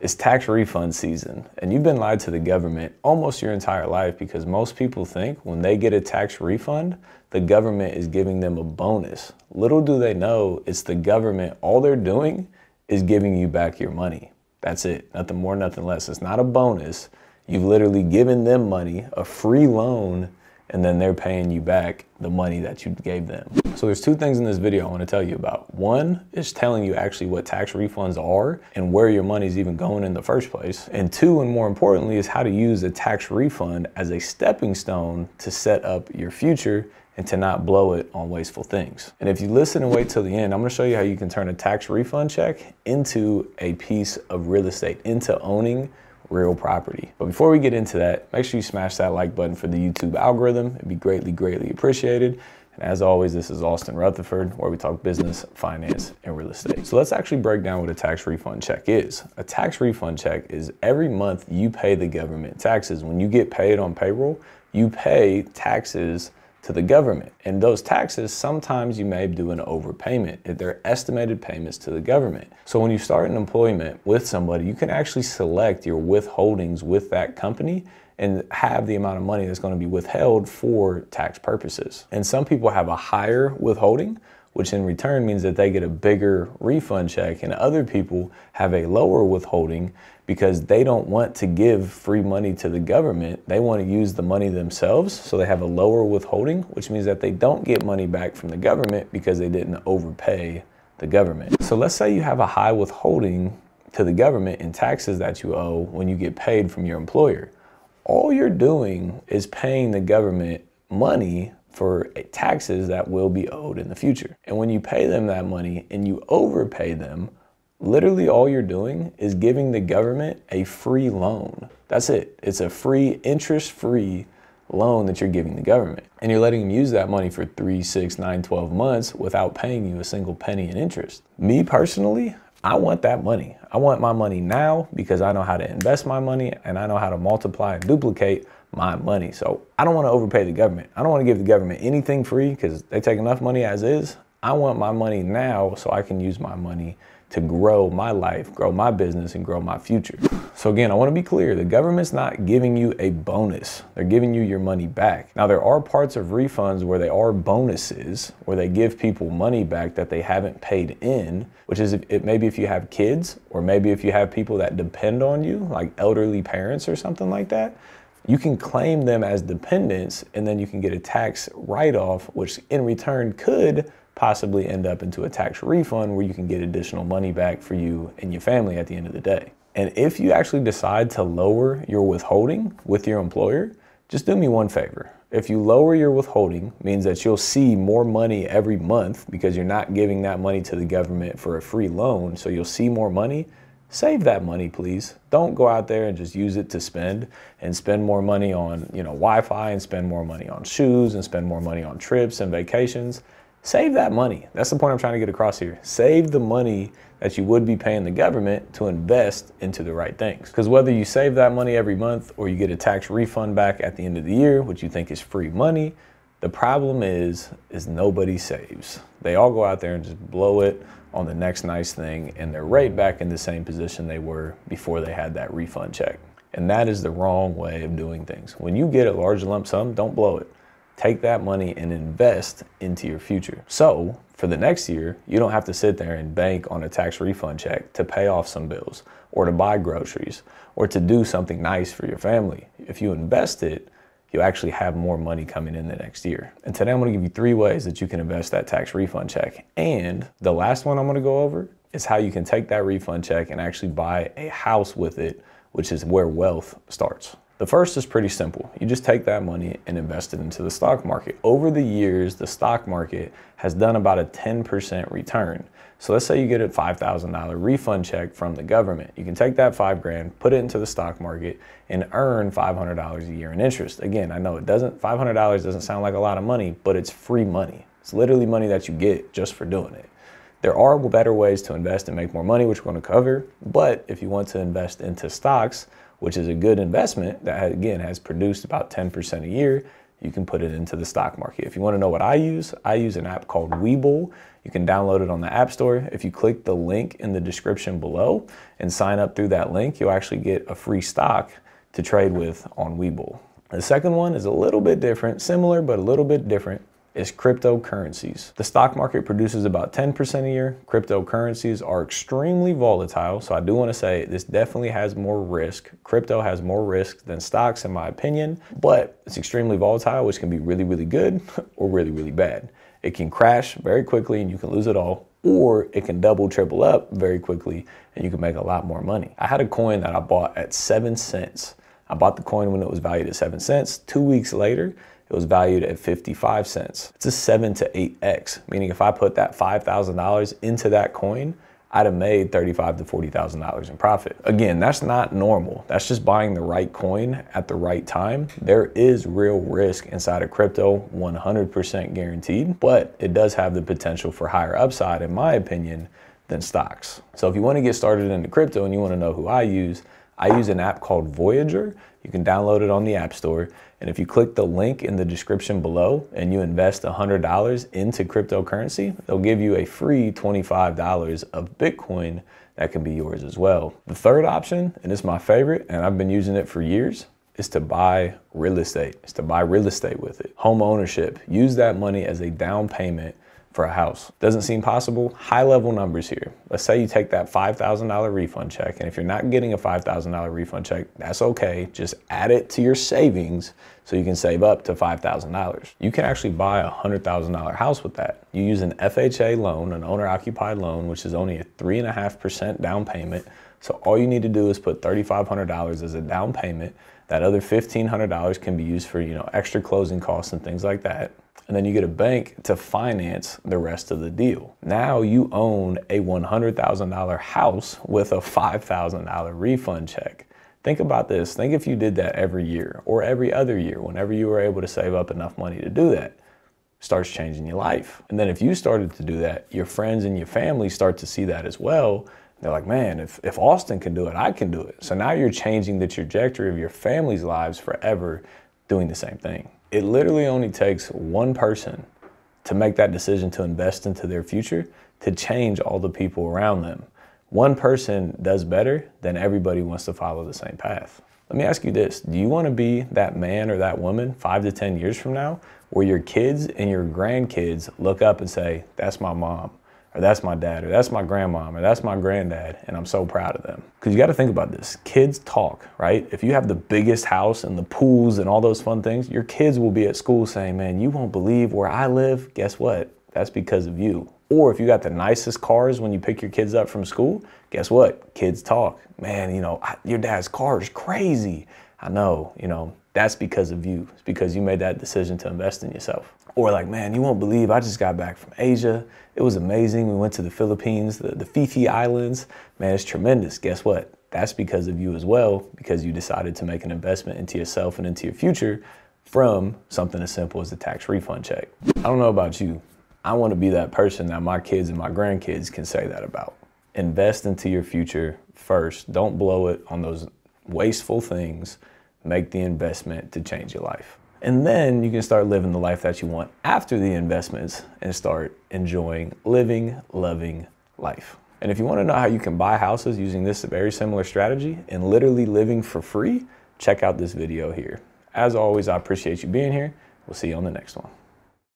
It's tax refund season, and you've been lied to the government almost your entire life because most people think when they get a tax refund, the government is giving them a bonus. Little do they know, it's the government. All they're doing is giving you back your money. That's it, nothing more, nothing less. It's not a bonus. You've literally given them money, a free loan, and then they're paying you back the money that you gave them. So there's two things in this video I want to tell you about. One is telling you actually what tax refunds are and where your money's even going in the first place. And two, and more importantly, is how to use a tax refund as a stepping stone to set up your future and to not blow it on wasteful things. And if you listen and wait till the end, I'm gonna show you how you can turn a tax refund check into a piece of real estate, into owning real property. But before we get into that, make sure you smash that like button for the YouTube algorithm. It'd be greatly, greatly appreciated. And as always, this is Austin Rutherford, where we talk business, finance, and real estate. So let's actually break down what a tax refund check is. A tax refund check is every month you pay the government taxes. When you get paid on payroll, you pay taxes to the government. And those taxes, sometimes you may do an overpayment if they're estimated payments to the government. So when you start an employment with somebody, you can actually select your withholdings with that company and have the amount of money that's going to be withheld for tax purposes. And some people have a higher withholding, which in return means that they get a bigger refund check, and other people have a lower withholding because they don't want to give free money to the government. They want to use the money themselves, so they have a lower withholding, which means that they don't get money back from the government because they didn't overpay the government. So let's say you have a high withholding to the government in taxes that you owe when you get paid from your employer. All you're doing is paying the government money for taxes that will be owed in the future. And when you pay them that money and you overpay them, literally all you're doing is giving the government a free loan. That's it. It's a free, interest-free loan that you're giving the government. And you're letting them use that money for 3, 6, 9, 12 months without paying you a single penny in interest. Me personally, I want that money. I want my money now because I know how to invest my money and I know how to multiply and duplicate my money. So I don't want to overpay the government. I don't want to give the government anything free because they take enough money as is. I want my money now so I can use my money to grow my life, grow my business, and grow my future. So again, I want to be clear, the government's not giving you a bonus. They're giving you your money back. Now, there are parts of refunds where they are bonuses, where they give people money back that they haven't paid in, which is it maybe if you have kids, or maybe if you have people that depend on you, like elderly parents or something like that. You can claim them as dependents, and then you can get a tax write-off, which in return could possibly end up into a tax refund where you can get additional money back for you and your family at the end of the day. And if you actually decide to lower your withholding with your employer, just do me one favor. If you lower your withholding, means that you'll see more money every month because you're not giving that money to the government for a free loan, so you'll see more money. Save that money, please. Don't go out there and just use it to spend and spend more money on, Wi-Fi, and spend more money on shoes, and spend more money on trips and vacations. Save that money. That's the point I'm trying to get across here. Save the money that you would be paying the government to invest into the right things. Because whether you save that money every month or you get a tax refund back at the end of the year, which you think is free money, the problem is nobody saves. They all go out there and just blow it on the next nice thing, and they're right back in the same position they were before they had that refund check. And that is the wrong way of doing things. When you get a large lump sum, don't blow it. Take that money and invest into your future. So for the next year, you don't have to sit there and bank on a tax refund check to pay off some bills or to buy groceries or to do something nice for your family. If you invest it, you actually have more money coming in the next year. And today I'm gonna give you 3 ways that you can invest that tax refund check. And the last one I'm gonna go over is how you can take that refund check and actually buy a house with it, which is where wealth starts. The first is pretty simple. You just take that money and invest it into the stock market. Over the years, the stock market has done about a 10% return. So let's say you get a $5,000 refund check from the government. You can take that $5,000, put it into the stock market, and earn $500 a year in interest. Again, I know it doesn't, $500 doesn't sound like a lot of money, but it's free money. It's literally money that you get just for doing it. There are better ways to invest and make more money, which we're gonna cover, but if you want to invest into stocks, which is a good investment that, again, has produced about 10% a year, you can put it into the stock market. If you want to know what I use an app called WeBull. You can download it on the App Store. If you click the link in the description below and sign up through that link, you'll actually get a free stock to trade with on WeBull. The second one is a little bit different, similar but a little bit different, is cryptocurrencies. The stock market produces about 10% a year. Cryptocurrencies are extremely volatile, so I do want to say this definitely has more risk. Crypto has more risk than stocks in my opinion, but it's extremely volatile, which can be really, really good or really, really bad. It can crash very quickly and you can lose it all, or it can double, triple up very quickly and you can make a lot more money. I had a coin that I bought at 7 cents. I bought the coin when it was valued at 7 cents. 2 weeks later, it was valued at 55 cents. It's a 7 to 8x, meaning if I put that $5,000 into that coin, I'd have made $35,000 to $40,000 in profit. Again, that's not normal. That's just buying the right coin at the right time. There is real risk inside of crypto, 100% guaranteed, but it does have the potential for higher upside, in my opinion, than stocks. So if you want to get started into crypto and you want to know who I use an app called Voyager. You can download it on the App Store. And if you click the link in the description below and you invest $100 into cryptocurrency, they'll give you a free $25 of Bitcoin that can be yours as well. The third option, and it's my favorite, and I've been using it for years, is to buy real estate. It's to buy real estate with it. Home ownership, use that money as a down payment for a house. Doesn't seem possible. High level numbers here. Let's say you take that $5,000 refund check, and if you're not getting a $5,000 refund check, that's okay. Just add it to your savings so you can save up to $5,000. You can actually buy a $100,000 house with that. You use an FHA loan, an owner-occupied loan, which is only a 3.5% down payment. So all you need to do is put $3,500 as a down payment. That other $1,500 can be used for, extra closing costs and things like that. And then you get a bank to finance the rest of the deal. Now you own a $100,000 house with a $5,000 refund check. Think about this. Think if you did that every year or every other year, whenever you were able to save up enough money to do that. Starts changing your life. And then if you started to do that, your friends and your family start to see that as well. They're like, man, if Austin can do it, I can do it. So now you're changing the trajectory of your family's lives forever doing the same thing. It literally only takes one person to make that decision to invest into their future to change all the people around them. One person does better than everybody wants to follow the same path. Let me ask you this. Do you want to be that man or that woman 5 to 10 years from now where your kids and your grandkids look up and say, that's my mom, or that's my dad, or that's my grandmom, or that's my granddad, and I'm so proud of them? Because you got to think about this. Kids talk, right? If you have the biggest house and the pools and all those fun things, your kids will be at school saying, man, you won't believe where I live. Guess what? That's because of you. Or if you got the nicest cars when you pick your kids up from school, guess what? Kids talk. Man, your dad's car is crazy. I know, that's because of you. It's because you made that decision to invest in yourself. Or like, man, you won't believe I just got back from Asia. It was amazing. We went to the Philippines, the PhiPhi Islands. Man, it's tremendous. Guess what? That's because of you as well, because you decided to make an investment into yourself and into your future from something as simple as the tax refund check. I don't know about you. I want to be that person that my kids and my grandkids can say that about. Invest into your future first. Don't blow it on those wasteful things. Make the investment to change your life. And then you can start living the life that you want after the investments and start enjoying living, loving life. And if you want to know how you can buy houses using this very similar strategy and literally living for free, check out this video here. As always, I appreciate you being here. We'll see you on the next one.